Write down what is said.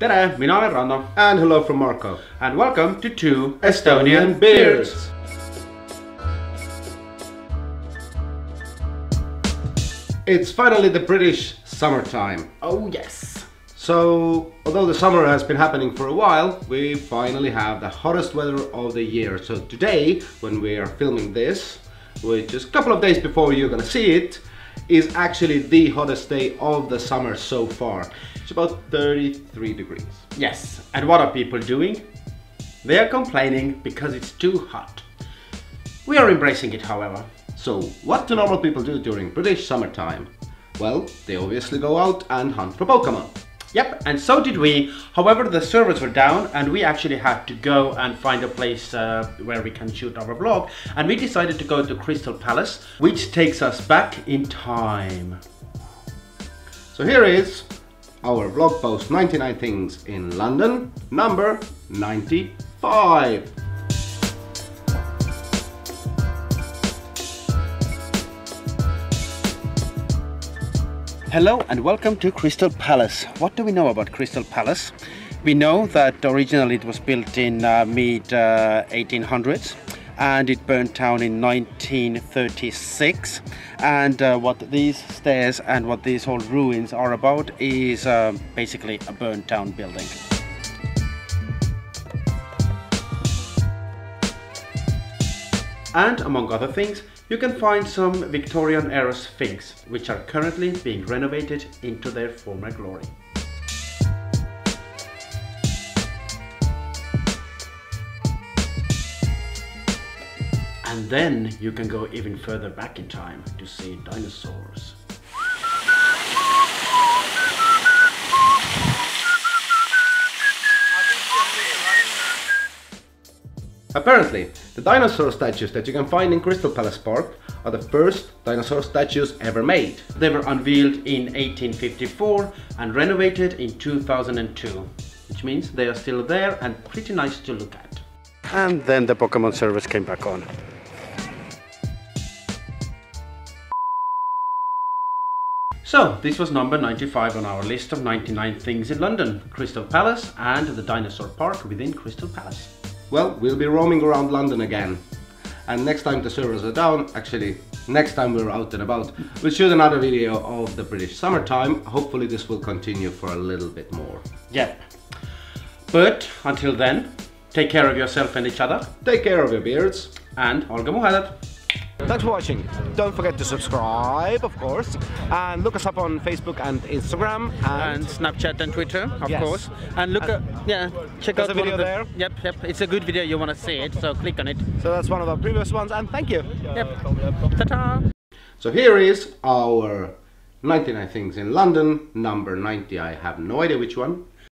Tere, minä olen Ranno. And hello from Marco. And welcome to Two Estonian Beards. It's finally the British summertime. Oh yes. So, although the summer has been happening for a while, we finally have the hottest weather of the year. So today, when we are filming this, which is a couple of days before you're gonna see it, is actually the hottest day of the summer so far. It's about 33 degrees. Yes, and what are people doing? They are complaining because it's too hot. We are embracing it, however. So, what do normal people do during British summertime? Well, they obviously go out and hunt for Pokemon. Yep, and so did we. However, the servers were down and we actually had to go and find a place where we can shoot our vlog, and we decided to go to Crystal Palace, which takes us back in time. So here is our vlog post 99 things in London, number 95. Hello and welcome to Crystal Palace. What do we know about Crystal Palace? We know that originally it was built in mid-1800s and it burnt down in 1936. And what these stairs and what these whole ruins are about is basically a burnt down building. And among other things, you can find some Victorian era sphinxes, which are currently being renovated into their former glory. And then you can go even further back in time to see dinosaurs. Apparently, the dinosaur statues that you can find in Crystal Palace Park are the first dinosaur statues ever made. They were unveiled in 1854 and renovated in 2002, which means they are still there and pretty nice to look at. And then the Pokemon service came back on. So, this was number 95 on our list of 99 things in London, Crystal Palace and the dinosaur park within Crystal Palace. Well, we'll be roaming around London again. And next time the servers are down, actually, next time we're out and about, we'll shoot another video of the British summertime. Hopefully this will continue for a little bit more. Yep. But until then, take care of yourself and each other. Take care of your beards. And Olgamuhalad. Thanks for watching. Don't forget to subscribe, of course, and look us up on Facebook and Instagram and Snapchat and Twitter, of course. And look, check out the video there. Yep, it's a good video. You want to see it, so click on it. So that's one of our previous ones, and thank you. Yep. Ta-ta. So here is our 99 things in London, number 90. I have no idea which one.